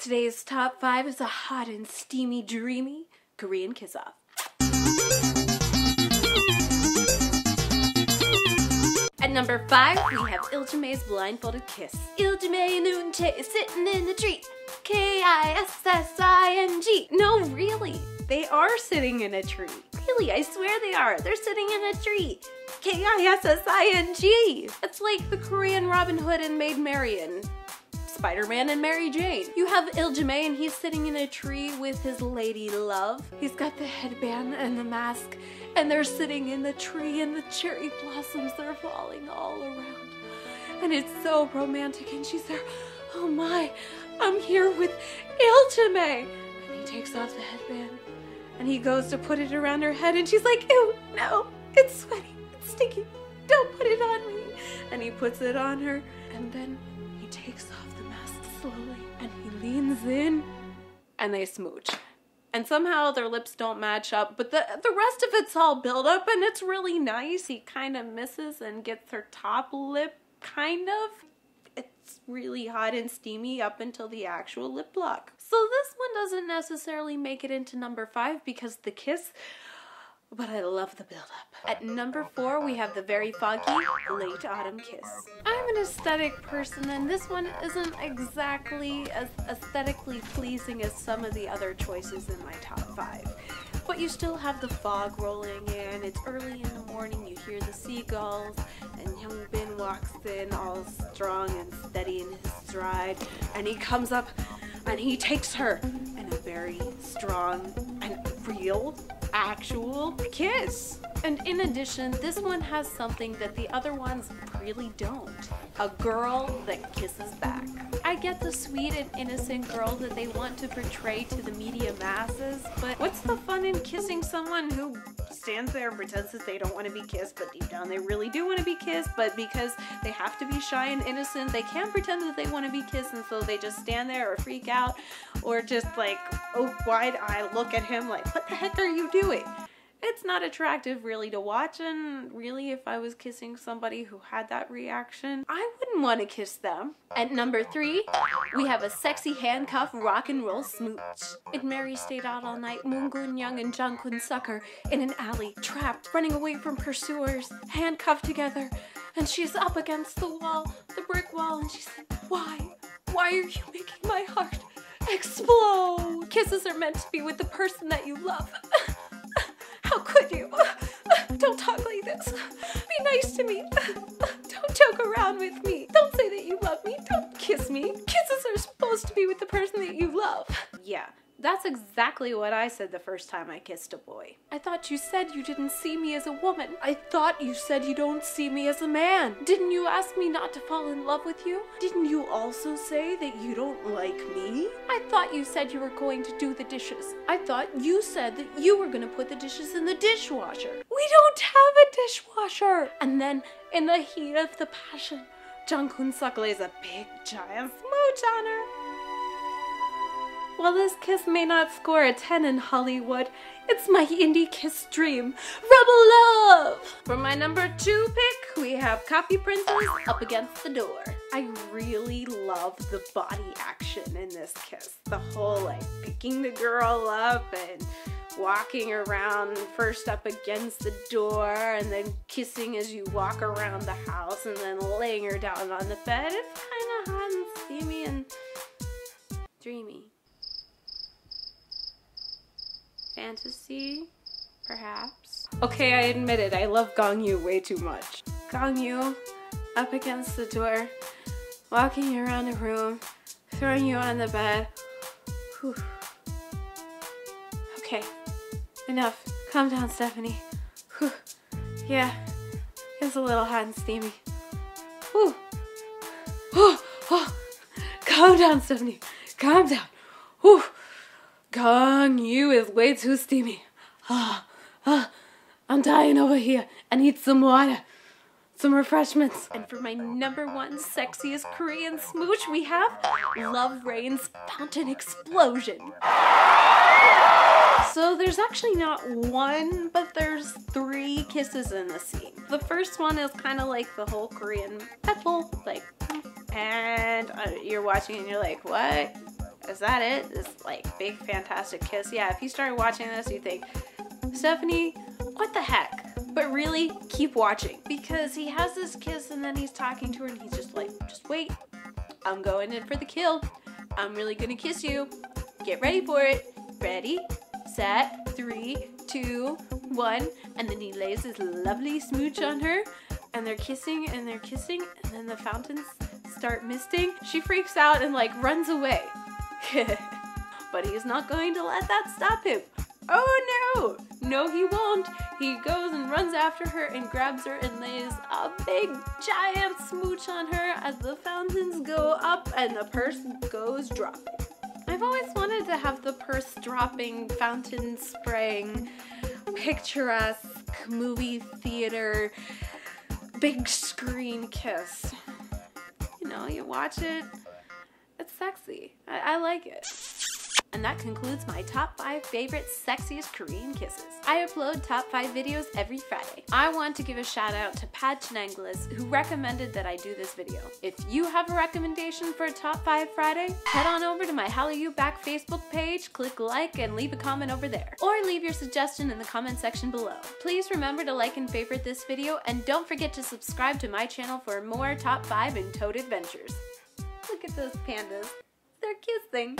Today's top 5 is a hot and steamy, dreamy Korean kiss-off. At number 5, we have Iljimae's blindfolded kiss. Iljimae and Eun-Jae sitting in the tree. K-I-S-S-I-N-G. No, really, they are sitting in a tree. Really, I swear they are. They're sitting in a tree. K-I-S-S-I-N-G. It's like the Korean Robin Hood and Maid Marian. Spider-Man and Mary Jane. You have Iljimae and he's sitting in a tree with his lady love. He's got the headband and the mask and they're sitting in the tree and the cherry blossoms are falling all around. And it's so romantic and she's there, oh my, I'm here with Iljimae. And he takes off the headband and he goes to put it around her head and she's like, ew, no, it's sweaty, it's sticky, don't put it on me. And he puts it on her and then he takes off the mask slowly and he leans in and they smooch. And somehow their lips don't match up, but the rest of it's all build up and it's really nice. He kind of misses and gets her top lip, kind of. It's really hot and steamy up until the actual lip lock. So this one doesn't necessarily make it into number 5 because the kiss, but I love the build up. At number 4, we have the very foggy Late Autumn kiss. I'm an aesthetic person and this one isn't exactly as aesthetically pleasing as some of the other choices in my top 5. But you still have the fog rolling in, it's early in the morning, you hear the seagulls, and Hyun Bin walks in all strong and steady in his stride, and he comes up and he takes her in a very strong and real, actual kiss. And in addition, this one has something that the other ones really don't. A girl that kisses back. I get the sweet and innocent girl that they want to portray to the media masses, but what's the fun in kissing someone who stands there and pretends that they don't want to be kissed, but deep down they really do want to be kissed, but because they have to be shy and innocent, they can't pretend that they want to be kissed, and so they just stand there or freak out or just like, oh, wide-eyed look at him like, what the heck are you doing? It's not attractive really to watch, and really if I was kissing somebody who had that reaction, I wouldn't want to kiss them. At number 3, we have a sexy handcuff rock and roll smooch. In Mary Stayed Out All Night, Moon Geun-young and Jang Geun Suk are in an alley, trapped, running away from pursuers, handcuffed together, and she's up against the wall, the brick wall, and she's like, why are you making my heart explode? Kisses are meant to be with the person that you love. How could you? Don't talk like this. Be nice to me. Don't joke around with me. Don't say that you love me. Don't kiss me. Kisses are supposed to be with the person that you love. Yeah, that's exactly what I said the first time I kissed a boy. I thought you said you didn't see me as a woman. I thought you said you don't see me as a man. Didn't you ask me not to fall in love with you? Didn't you also say that you don't like me? I thought you said you were going to do the dishes. I thought you said that you were gonna put the dishes in the dishwasher. We don't have a dishwasher! And then, in the heat of the passion, Jang Geun Suk lays a big giant smooch on her. While this kiss may not score a 10 in Hollywood, it's my indie kiss dream, Rebel Love! For my number 2 pick, we have Coffee Prince Up Against the Door. I really love the body action in this kiss. The whole like picking the girl up and walking around first up against the door and then kissing as you walk around the house and then laying her down on the bed. It's kinda hot and steamy and dreamy. Fantasy, perhaps. Okay, I admit it, I love Gong Yoo way too much. Gong Yoo, up against the door, walking around the room, throwing you on the bed. Whew. Okay, enough. Calm down, Stephanie. Whew. Yeah, it's a little hot and steamy. Whew. Whew. Whew. Calm down, Stephanie. Calm down. Whew. Gong Yoo is way too steamy. I'm dying over here. I need some water, some refreshments. And for my number 1 sexiest Korean smooch, we have Love Rain's Fountain Explosion. So there's actually not one, but there's 3 kisses in the scene. The first one is kind of like the whole Korean petal, like, and you're watching and you're like, what? Is that it? This like big fantastic kiss? Yeah, if you started watching this, you think, Stephanie, what the heck? But really, keep watching, because he has this kiss and then he's talking to her and he's just like, just wait, I'm going in for the kill. I'm really gonna kiss you. Get ready for it. Ready, set, 3, 2, 1. And then he lays his lovely smooch on her and they're kissing and they're kissing, and then the fountains start misting. She freaks out and like runs away. But he's not going to let that stop him. Oh no! No, he won't. He goes and runs after her and grabs her and lays a big giant smooch on her as the fountains go up and the purse goes dropping. I've always wanted to have the purse dropping, fountain spraying, picturesque movie theater, big screen kiss. You know, you watch it, it's sexy. I like it. And that concludes my top 5 favorite sexiest Korean kisses. I upload top 5 videos every Friday. I want to give a shout out to Pat Chenanglis, who recommended that I do this video. If you have a recommendation for a top 5 Friday, head on over to my HallyuBack Facebook page, click like and leave a comment over there. Or leave your suggestion in the comment section below. Please remember to like and favorite this video, and don't forget to subscribe to my channel for more top 5 and toad adventures. Look at those pandas, they're kissing.